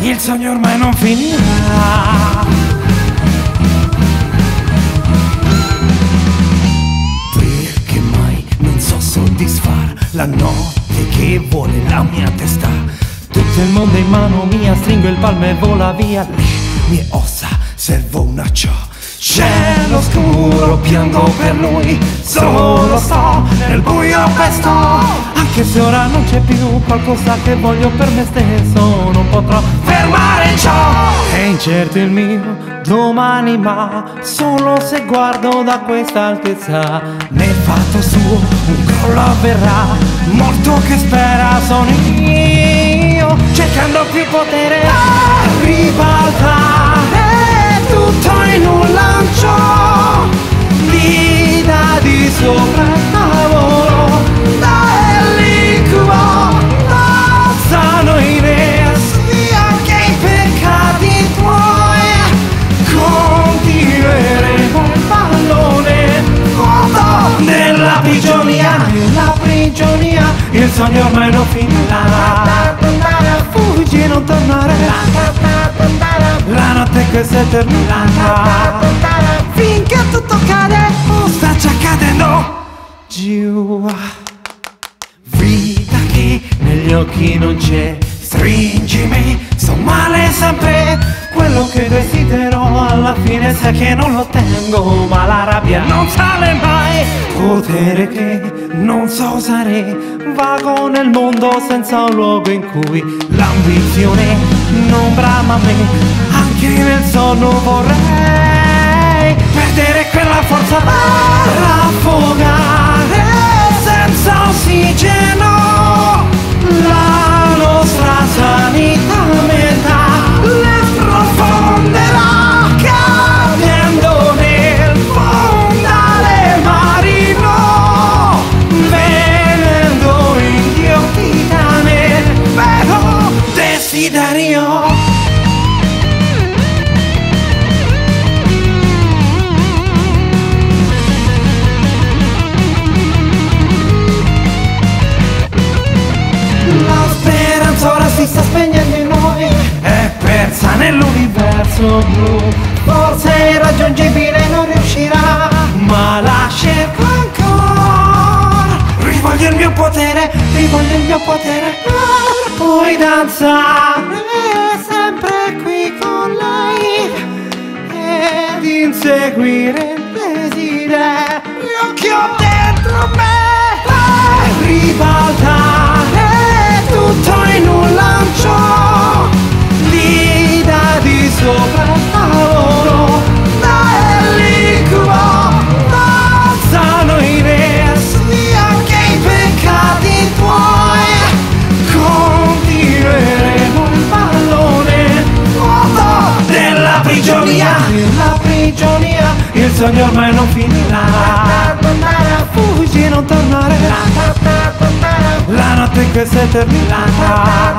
Il sogno ormai non finirà. Perché mai non so soddisfar la notte che vuole la mia testa? Tutto il mondo in mano mia, stringo il palmo e vola via le mie ossa, servo una ciò. Cielo scuro, piango per lui, solo sto nel buio pesto. Anche se ora non c'è più qualcosa che voglio per me stesso, non potrò fermare ciò. È incerto il mio domani, ma solo se guardo da questa altezza. Nel fatto suo un crollo avverrà, morto che spera sono io, cercando più potere a ribaltare tutto in un lancio, vita di sopra il tavolo, dall'incubo, la sano idea, sia che i peccati tuoi continueremo il pallone vuoto nella prigionia, nella prigionia. Il sogno ormai non finirà, fuggi, non tornare. La notte che si è terminata, finché tutto cade, sta già cadendo giù. Vita che negli occhi non c'è, stringimi, sto male sempre. Quello che desidero alla fine sai che non lo tengo, ma la rabbia non sale mai. Potere che non so usare, vago nel mondo senza un luogo in cui l'ambizione non brama me. Anche nel sonno vorrei perdere quella forza per affogare senza ossigeno la nostra sanità mentale profonderà, cadendo nel fondale marino, venendo in Dio titane, vero desiderio. Si sta spegnendo in noi, è persa nell'universo blu. Forse irraggiungibile non riuscirà, ma la cerco ancora. Rivoglio il mio potere, rivoglio il mio potere, per poi danzare sempre qui con lei ed inseguire il desiderio che ho dentro me per ribaltare tutto in un lancio, l'ida di sopra il tavolo, dall'incubo, la sano idea, sia che i peccati tuoi continueremo il pallone vuoto della prigionia, della prigionia. Il sogno ormai non finirà, fuggi, non tornare. La notte che si è terminata,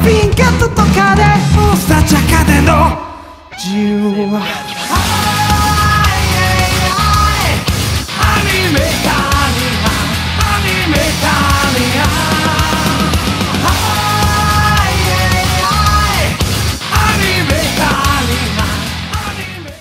finché tutto cade, sta già cadendo giù.